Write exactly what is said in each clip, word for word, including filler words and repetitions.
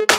Baby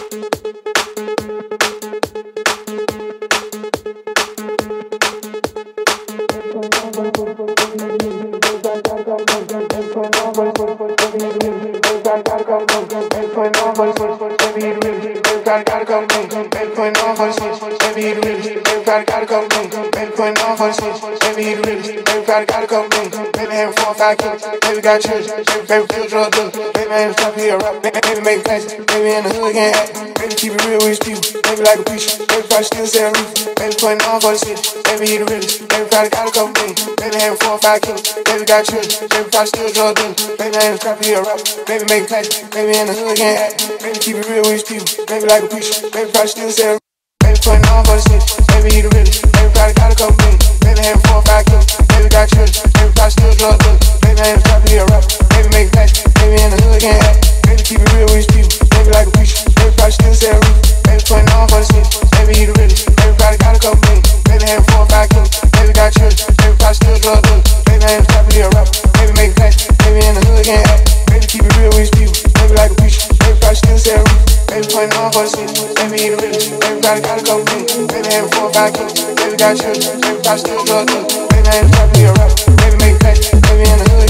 got church, baby, baby feel drugged up. Baby man stop here, rap, baby make fast. Baby in the hood can't act, baby keep it real with his people. Baby like a preacher, baby probably still selling roof. Baby putting on for the city, baby he the realest. Baby probably got a couple things, baby having four or five kids. Baby got church, baby probably still drugged up. Baby man stop here, rap, baby make fast. Baby in the hood can't act, baby keep it real with his people. Baby like a preacher, baby probably still selling roof. Baby putting on for the city, baby he the realest. Baby probably got a couple things, baby having four or five kids. Baby got church, baby probably still drugged up. Baby ain't stop here, rap. Baby make facts. Baby in the hood can't act. Baby keep it real with his people. Baby like a preacher. Baby probably still sell roof. Baby putting on for the city. Baby he the realest. Baby probably got a couple million. Baby having four or five kids. Baby got church. Baby probably still drugged up. Baby ain't stop here, rap. Baby make facts. Baby in the hood can't act. Baby keep it real with his people. Baby like a preacher. Baby probably still sell roof. Baby putting on for the city. Baby he the realest. Baby probably got a couple million. Baby having four or five kids. Baby got church. Baby probably still drugged up. Baby ain't stop here, rap. Baby make facts. Baby in the hood.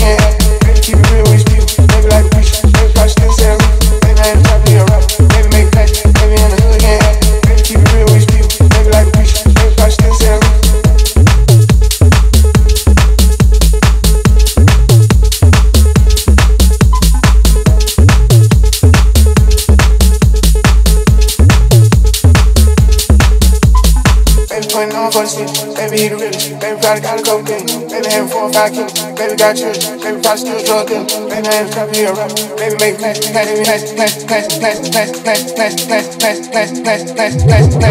Baby keep it real with these people. Baby like a preacher. Baby probably still sell roof. Baby I ain't trying to be a rapper. Baby make facts. Baby in the hood can't act. Baby keep it real with these people. Baby like a preacher. Baby probably still sell roof. Baby putting on for the city. Baby he the realest. Baby probably got a couple things. Baby having four or five kids. Baby got children, baby probably still drugged up. Baby I ain't trying to be a rapper. Baby make class, class, class, class, class, class, class, class, class, class, class, class, class, class, class, class.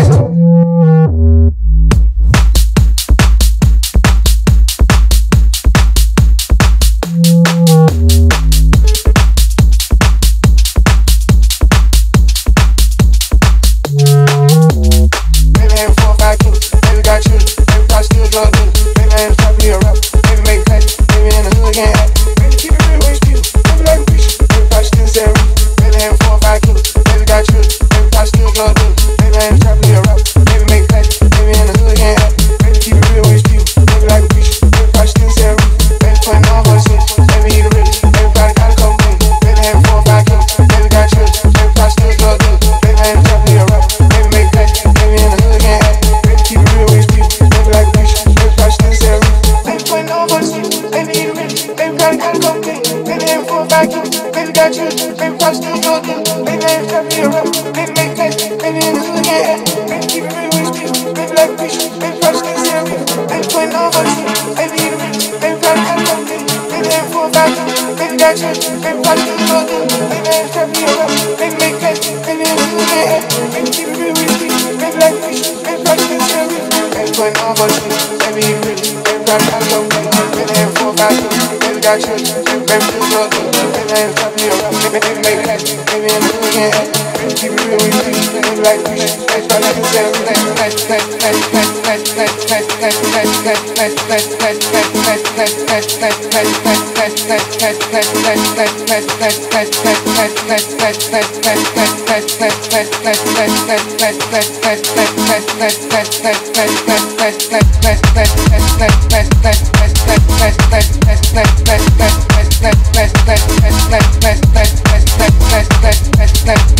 Let's